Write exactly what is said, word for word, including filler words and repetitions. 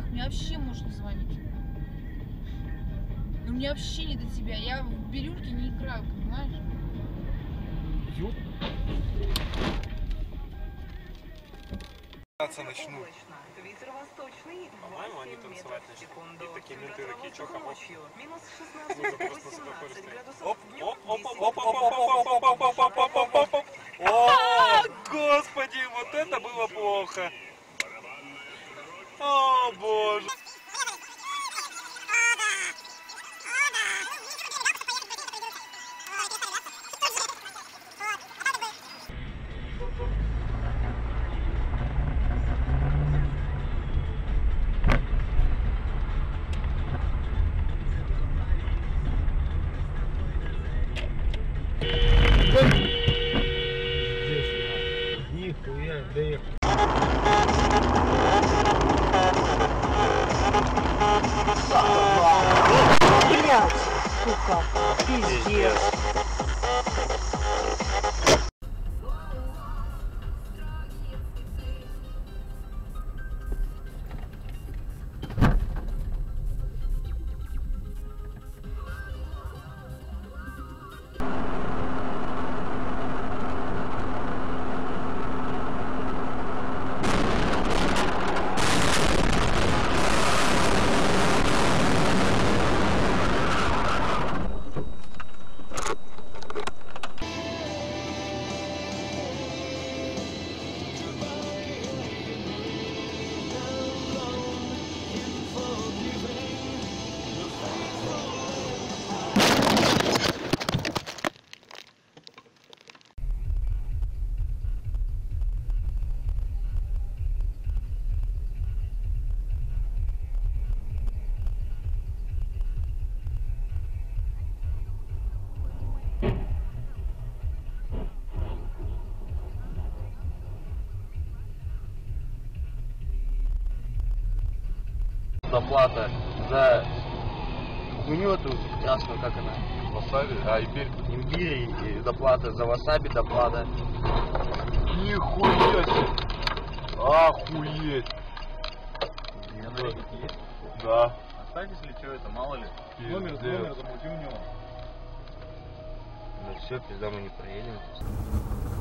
всех, мне вообще муж не звонит. Ну мне вообще не до тебя, я в бирюльке не играю, понимаешь? Ёп. Начну. По-моему, они танцевать начнут. И такие менты, такие чоха, оп. Оп, оп, оп, оп, оп, оп, оп, оп, оп, оп, оп, оп, оп. О, господи, вот это было плохо. О, боже. Доплата за хуйню эту красную, как она? Васаби? А, имбирь? Имбирь, доплата за васаби, доплата. Нихуя себе! Охуеть! Я на рейке есть? Да. Останьтесь ли, что это, мало ли? Пиздец. Номер, номер, замутим в него. Ну все, пизда, мы не проедем.